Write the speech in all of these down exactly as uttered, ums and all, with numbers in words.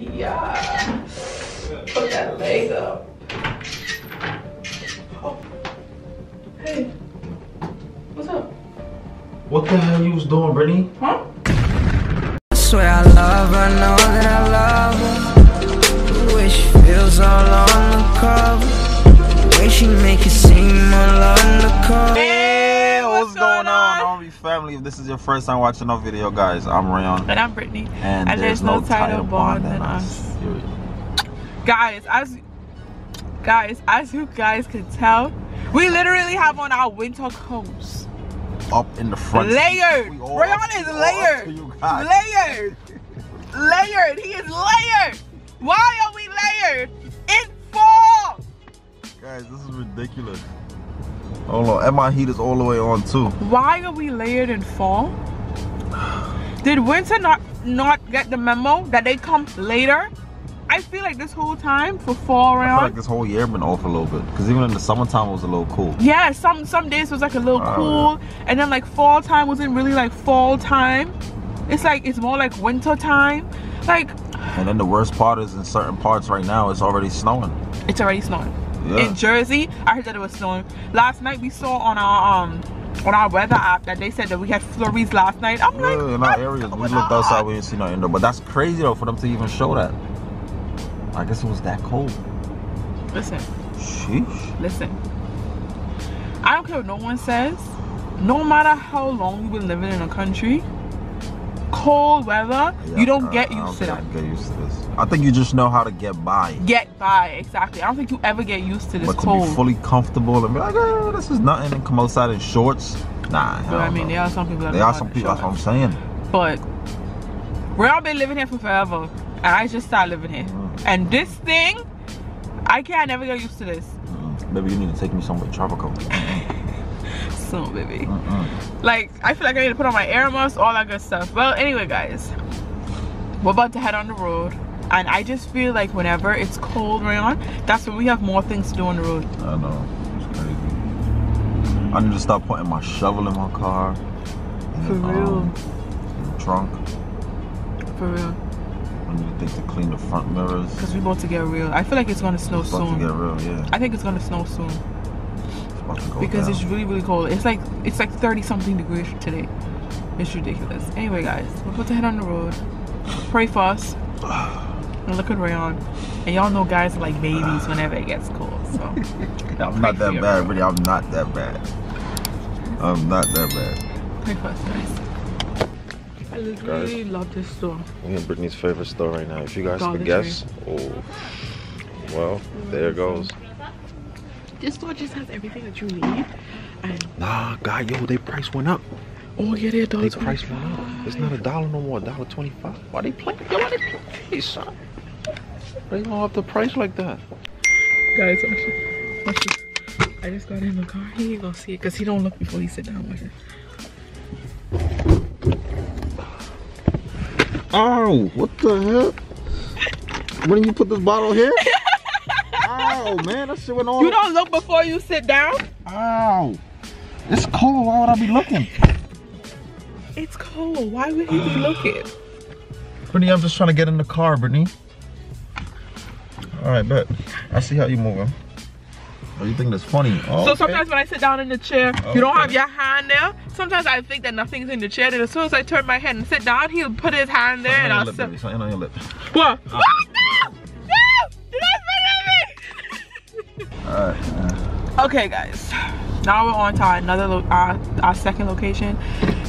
Yeah. Put that leg up. Oh. Hey. What's up? What the hell you was doing, Brittany? Huh? I swear I love her, know that I love her. The way she feels all on the cover. The way she make it seem all on the cover. Hey, what's, what's going, going on? on? Family, if this is your first time watching our video, guys, I'm Rayon. And I'm Brittany. And, and there's, there's no, no title bond than us. us. Guys, as guys, as you guys can tell, we literally have on our winter coats. Up in the front. Layered. Rayon is layered. Layered. Layered. He is layered. Why are we layered? It's fall. Guys, this is ridiculous. Hold on, and my heat is all the way on too. Why are we layered in fall? Did winter not not get the memo that they come later? I feel like this whole time for fall around. I feel like this whole year been off a little bit, because even in the summertime it was a little cool. Yeah, some some days it was like a little uh, cool, and then like fall time wasn't really like fall time. It's like it's more like winter time, like. And then the worst part is in certain parts right now it's already snowing. It's already snowing. Yeah. In Jersey, I heard that it was snowing. Last night we saw on our um on our weather app that they said that we had flurries last night. I'm yeah, like, in our areas, we looked outside, we didn't see no indoor. But that's crazy though for them to even show that. I guess it was that cold. Listen. Sheesh. Listen. I don't care what no one says. No matter how long we've been living in a country, cold weather, yeah, you don't uh, get used to that. I don't get used to this. I think you just know how to get by. Get by, exactly. I don't think you ever get used to this but cold. But to be fully comfortable and be like, oh, this is nothing, and come outside in shorts, nah. But I, I mean, know. there are some people that There are some people, that's what I'm saying. But we've all been living here for forever, and I just started living here. Mm. And this thing, I can't never get used to this. Mm. Maybe you need to take me somewhere tropical. Soon, baby. Mm-mm. Like, I feel like I need to put on my air muffs, all that good stuff. Well, anyway, guys, we're about to head on the road, and I just feel like whenever it's cold, Rayon, that's when we have more things to do on the road. I know, it's crazy. I need to stop putting my shovel in my car. For the, real. Um, in the trunk. For real. I need to think to clean the front mirrors. Because we're about to get real. I feel like it's gonna snow it's soon. About to get real, yeah. I think it's gonna snow soon. Because down. It's really really cold. It's like it's like thirty something degrees today. It's ridiculous. Anyway, guys, we're about to head on the road. Pray for us. And look at Rayon. And y'all know guys are like babies whenever it gets cold. So I'm not that bad, really. I'm not that bad. I'm not that bad. Pray for us, guys. I literally guys, love this store. We're in Brittany's favorite store right now. If you guys Dollar could guess, oh, well, there it goes. This store just has everything that you need. And nah, God, yo, they price went up. Oh, yeah, they're dollar They price went up. It's not a dollar no more, a dollar twenty-five. Why they playing? Yo, why they playing, son? They don't have the price like that. Guys, watch this. Watch this. I just got in the car. He ain't gonna see it, because he don't look before he sit down. Watch this. Oh, what the heck? When you put this bottle here? Oh man, that shit went on. You don't look before you sit down? Ow. It's cold, why would I be looking? It's cold, why would he be looking? Brittany, I'm just trying to get in the car, Brittany. Alright, bet. I see how you moving. Oh, you think that's funny? Oh, so sometimes okay. when I sit down in the chair, okay. you don't have your hand there. Sometimes I think that nothing's in the chair, then as soon as I turn my head and sit down, he'll put his hand there and I'll sit. Something on your lip. What? What? No! No! Alright. Okay, guys. Now we're on to our another lo our, our second location,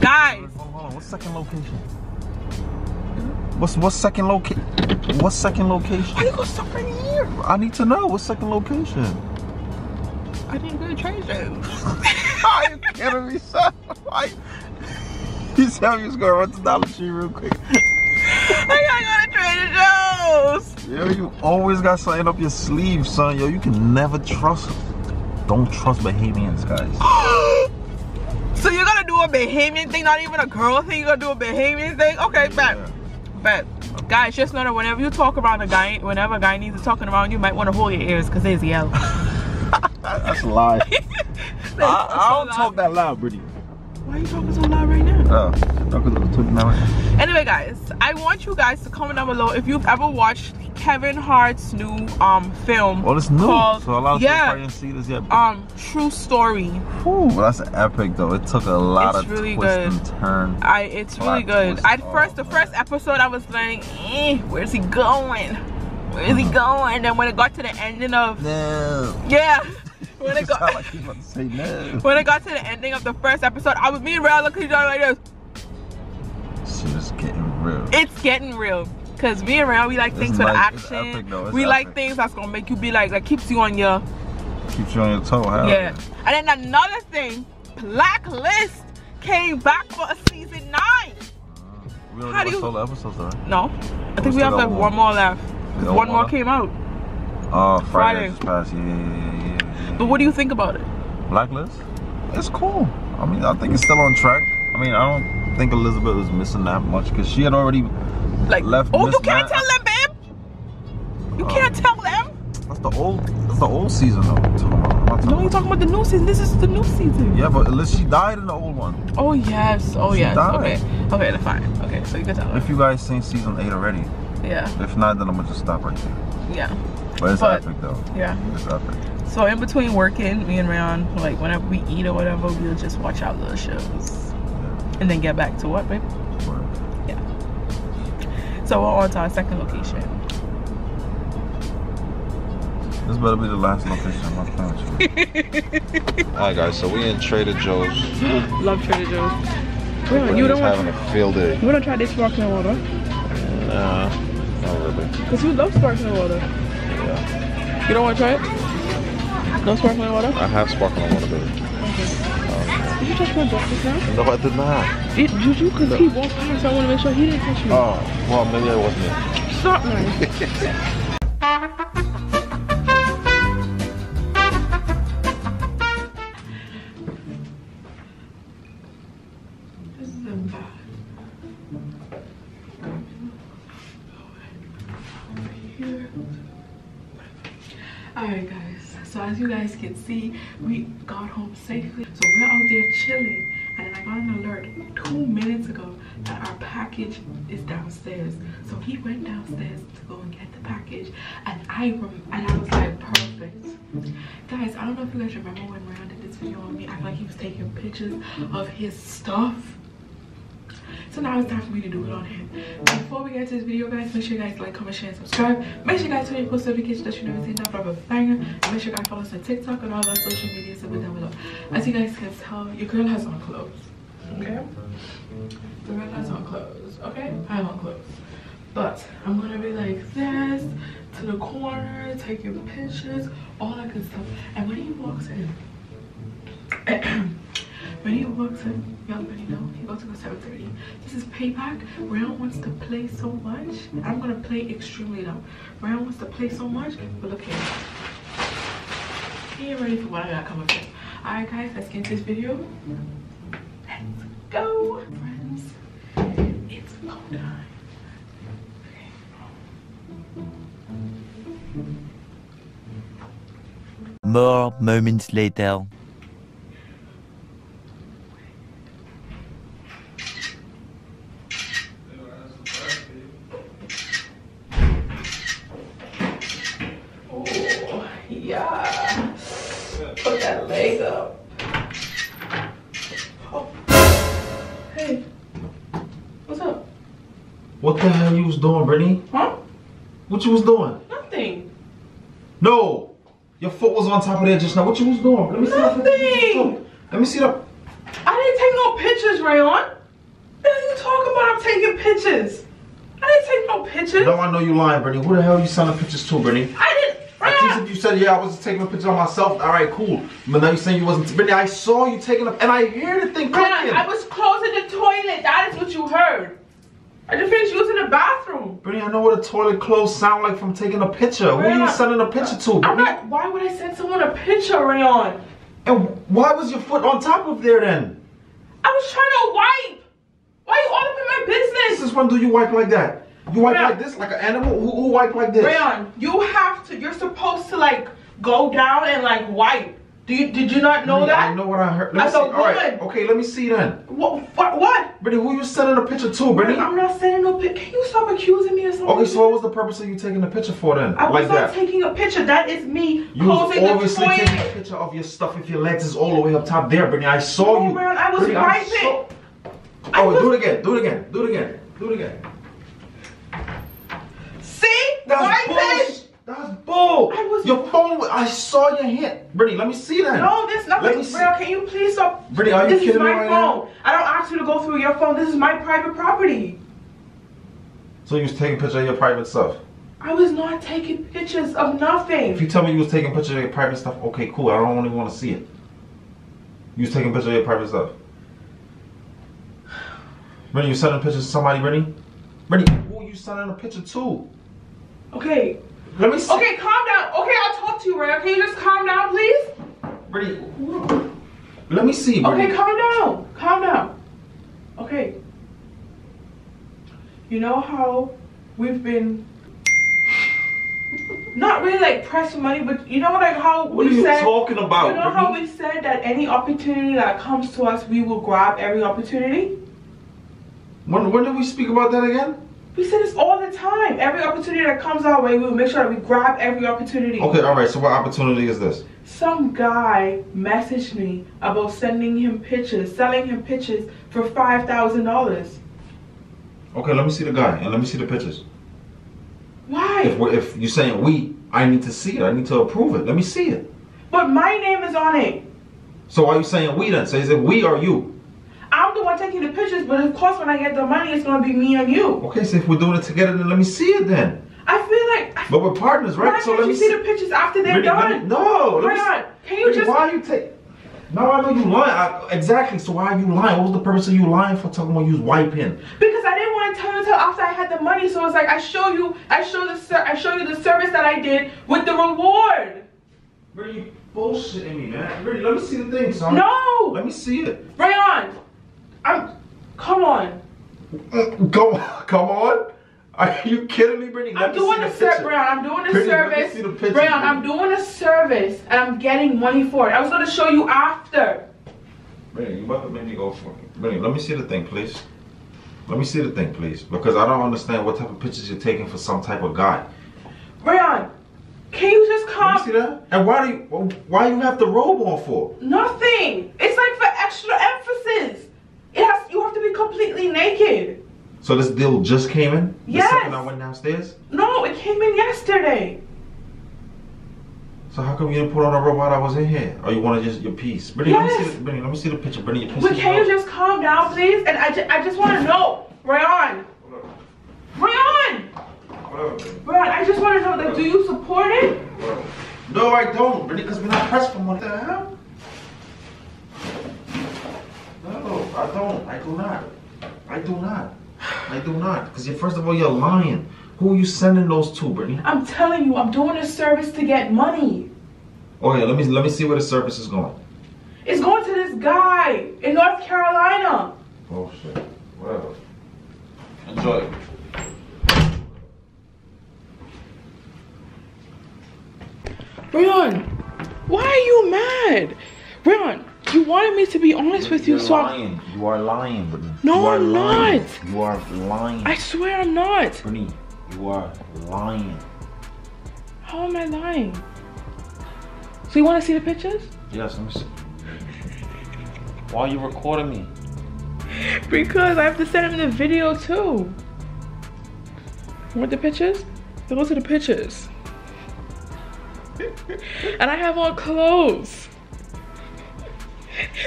guys. Hold on, hold on. What's second location? What's what's second location? What's second location? Why you gonna stop right here? I need to know what's second location. I didn't go to Trader Joe's. Are you kidding me, son? Why? You said you was gonna run to Dollar Tree real quick. I gotta go to Trader Joe's. Yo, you always got something up your sleeve, son. Yo, you can never trust them. Don't trust Bahamians, guys. So you're gonna do a Bahamian thing, not even a girl thing? You're gonna do a Bahamian thing? Okay, bet. Yeah. Bet. Okay. Guys, just know that whenever you talk around a guy, whenever a guy needs to talking around, you might want to hold your ears because there's yellow. That's a lie. That's I, I don't so talk that loud, Brittany. Why are you talking so loud right now? Oh. Anyway guys, I want you guys to comment down below if you've ever watched Kevin Hart's new um film. Oh, it's new. Called, so a lot of yeah, people haven't seen this yet. Um, True Story. Ooh, that's epic though. It took a lot it's of really twists good. and turns. I it's a really good. At first, the first episode, I was like, eh, where's he going? Where is he going? And then when it got to the ending of no. yeah. When it, got, like to say no. when it got to the ending of the first episode, I was me and Rael looking at each other like this. Shit is getting real. It's getting real. Cause me and Rael, we like it's things with like, action. We epic. like things that's gonna make you be like, like keeps you on your keeps you on your toe, huh? Yeah. And then another thing, Blacklist came back for a season nine. We already got solo episodes, right? No. I think we, we have like one, one more left. One, one more came out. Oh, uh, Friday. Friday. Just passed. Yeah, yeah, yeah. But what do you think about it? Blacklist? It's cool. I mean, I think it's still on track. I mean, I don't think Elizabeth was missing that much because she had already like left. Oh, you can't tell them, babe. You um, can't tell them. That's the old. That's the old season, though. No, you're talking about the new season. This is the new season. Yeah, but unless she died in the old one. Oh yes. Oh she yes. Died. Okay. Okay, that's fine. Okay, so you can tell her. If you guys seen season eight already. Yeah. If not, then I'm gonna just stop right there. Yeah. But it's but, epic though. Yeah. It's epic. So in between working, me and Rayon, like whenever we eat or whatever, we'll just watch our little shows. Yeah. And then get back to what, babe? Work. Yeah. So we're on to our second location. This better be the last location I'm not with you. Alright guys, so we in Trader Joe's. Love Trader Joe's. We're you don't having want a field day. You wanna try this sparkling water? Nah. Uh, Because you love sparkling water. Yeah. You don't want to try it? No sparkling water? I have sparkling water, baby. Okay. Um, did you touch my dog just now? No, I did not. Did, did you? Because no. He walked past, so I want to make sure he didn't touch me. Oh, well, maybe I wasn't there. Stop, man. This is a bad. Alright guys, so as you guys can see, we got home safely. So we're out there chilling, and then I got an alert two minutes ago that our package is downstairs. So he went downstairs to go and get the package, and I rem and I was like, perfect. Guys, I don't know if you guys remember when Ryan did this video on me, I like he was taking pictures of his stuff. So now it's time for me to do it on him. Before we get to this video, guys, make sure you guys like, comment, share, and subscribe. Make sure you guys turn your post notifications that you never seen that drop a banger. And make sure you guys follow us on TikTok and all our social media stuff down below. As you guys can tell, your girl has on clothes. Okay? The girl has on clothes. Okay? I have on clothes. But I'm gonna be like this, to the corner, take your pictures, all that good stuff. And when he walks in, when he walks in, y'all already know, he goes to go seven thirty. This is payback. Rayon wants to play so much. I'm going to play extremely loud. Rayon wants to play so much, but look here. He ain't ready for what I got coming up with. Alright guys, let's get into this video. Let's go. Friends, it's go time. Okay. More moments later. What the hell you was doing, Brittany? Huh? What you was doing? Nothing. No! Your foot was on top of there just now. What you was doing? Let me Nothing. see Nothing! Let me see the... I didn't take no pictures, Rayon. What are you talking about? I'm taking pictures. I didn't take no pictures. No, I know you lying, Brittany. Who the hell you sending pictures to, Brittany? I didn't... I think if you said, yeah, I wasn't taking a picture of myself, alright, cool. But now you're saying you wasn't... Brittany, I saw you taking a... And I hear the thing clicking. I was closing the toilet. That is what you heard. I just finished using the bathroom. Brittany, I know what a toilet clothes sound like from taking a picture. Rayon. Who are you sending a picture to, Brittany? I'm not, why would I send someone a picture, Rayon? And why was your foot on top of there then? I was trying to wipe. Why are you all up in my business? Since when do you wipe like that? You wipe Rayon. like this, like an animal? Who, who wipe like this? Rayon, you have to, you're supposed to like go down and like wipe. Do you, did you not know I mean, that? I know what I heard. Let That's me see. a All woman. Right. Okay, let me see then. What? What? what? Brittany, who you sending a picture to, Brittany? I'm not sending no picture. Can you stop accusing me of something? Okay, so what was the purpose of you taking a picture for then? I was like not that. taking a picture. That is me you posing the toilet. You was obviously taking a picture of your stuff if your legs is all the way up top there, Brittany. I saw no, you. Man, I was Brittany, wiping. So... Oh, was... do it again. Do it again. Do it again. Do it again. See? That's bullshit. That's bull. I was your phone. I saw your hint, Brittany. Let me see that. No, this nothing real. See. Can you please stop? Brittany, are you this kidding me right phone. now? I don't ask you to go through your phone. This is my private property. So you was taking pictures of your private stuff? I was not taking pictures of nothing. If you tell me you was taking pictures of your private stuff, okay, cool. I don't even want to see it. You was taking pictures of your private stuff. Brittany, you sending pictures to somebody, Brittany? Brittany, who you sending a picture to? Okay. Let me see. Okay, calm down. Okay, I'll talk to you, Raya. Can you just calm down, please? Brittany, let me see, Brittany. Okay, calm down. Calm down. Okay. You know how we've been not really like pressed for money, but you know like how what we said. What are you talking about? You know Brittany? how we said that any opportunity that comes to us, we will grab every opportunity. When when did we speak about that again? We say this all the time. Every opportunity that comes our way, we will make sure that we grab every opportunity. Okay, all right. So what opportunity is this? Some guy messaged me about sending him pictures, selling him pictures for five thousand dollars. Okay, let me see the guy and let me see the pictures. Why? If, we're, if you're saying we, I need to see it. I need to approve it. Let me see it. But my name is on it. So why are you saying we then? So is it we or you? I'm the one taking the pictures, but of course when I get the money, it's going to be me and you. Okay, so if we're doing it together, then let me see it then. I feel like... I but we're partners, right? Why so let you me see, see the pictures after they're really, done. Let me, no, let Why me Can you really, just... Why are you taking... No, I know you lying. I, exactly, so why are you lying? What was the purpose of you lying for talking about you was wiping? Because I didn't want to tell you until after I had the money, so it's like I show you, I show the, I show you the service that I did with the reward. Really, you bullshitting me, man. Really, let me see the thing, son. No! Let me see it. Rayon! I'm, come on. Come on, come on. Are you kidding me, Brittany? Let I'm, me doing the ser Brian, I'm doing a service, Brittany. Picture, Brian, I'm doing a service, and I'm getting money for it. I was gonna show you after. Brittany, you about to make me go for it. Brittany, let me see the thing, please. Let me see the thing, please, because I don't understand what type of pictures you're taking for some type of guy. Brian, can you just come? Let me see that. And why do you, why do you have the robe on for? Nothing. It's like for extra emphasis. It has, you have to be completely naked. So this deal just came in? Yes. The second I went downstairs? No, it came in yesterday. So how come you didn't put on a robe while I was in here? Or you wanted just your piece? Brittany, yes. let, me see the, Brittany let me see the picture. Brittany, your piece. But can you just calm down, please? And I, ju I just want to know. Rayon. Rayon. Rayon, I just want to know, that do you support it? No, I don't, Brittany, because we're not pressed for money. What the hell? I don't. I do not. I do not. I do not. Because you first of all, you're lying. Who are you sending those to, Brittany? I'm telling you, I'm doing a service to get money. Oh yeah, let me let me see where the service is going. It's going to this guy in North Carolina. Oh shit. Whatever. Enjoy. Brian, why are you mad? Brian. You wanted me to be honest with you, so I'm... You are lying, Brittany. No, I'm not. You are lying. I swear I'm not. Brittany, you are lying. How am I lying? So you want to see the pictures? Yes, let me see. Why are you recording me? Because I have to send him the video, too. Want the pictures? So go to the pictures. And I have on clothes.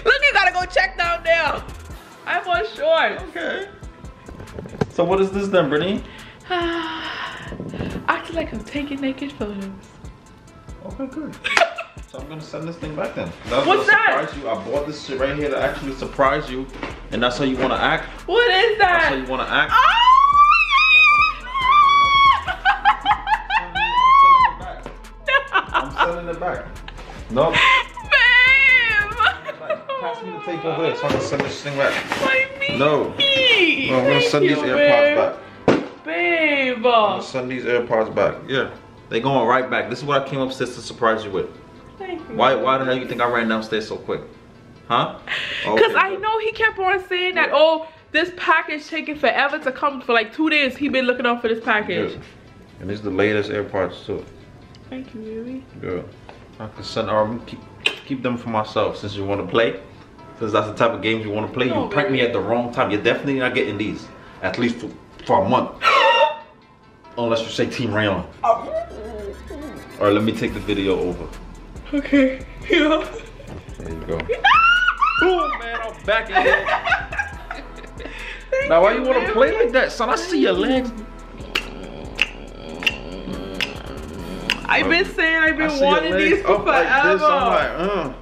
Look, you gotta go check down there. I'm on shorts. Okay. So what is this then, Brittany? Acting like I'm taking naked photos. Okay, good. So I'm gonna send this thing back then. That's What's that? You. I bought this shit right here to actually surprise you, and that's how you wanna act. What is that? That's how you wanna act. Oh! I'm selling it back. I'm selling it back. Nope. Ask me to take over this, so I'm gonna send this thing back. My no. no, I'm gonna send Thank these you, AirPods babe. back. Babe. I'm gonna send these AirPods back. Yeah, they going right back. This is what I came upstairs to surprise you with. Thank you. Why why the hell you think I ran downstairs so quick? Huh? Because okay. I know he kept on saying that, yeah. oh, this package taking forever to come. For like two days, he been looking out for this package. Yeah. And it's the latest AirPods too. Thank you, Yuri. Girl, I can send arm, keep, keep them for myself since you want to play. Since that's the type of games you want to play, no, you prank me at the wrong time. You're definitely not getting these. At least for, for a month. Unless you say Team Rayon. Alright, let me take the video over. Okay. Yeah. There you go. Oh man, I'm back again. Now why you wanna play like that, son? I see your legs. I've been saying I've been wanting these for forever. Like this, I'm like, uh,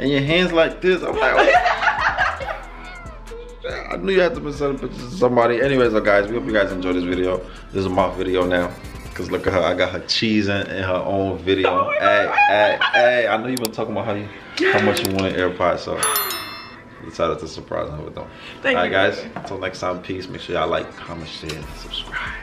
and your hands like this. I'm like, oh. I knew you had to be sending pictures to somebody. Anyways, guys, we hope you guys enjoyed this video. This is my video now. Cause look at her, I got her cheesing in her own video. Hey, hey, hey! I know you've been talking about how you, how much you wanted AirPods, so decided to surprise her with them. Thank All right, you. guys. Until next time, peace. Make sure y'all like, comment, share, and subscribe.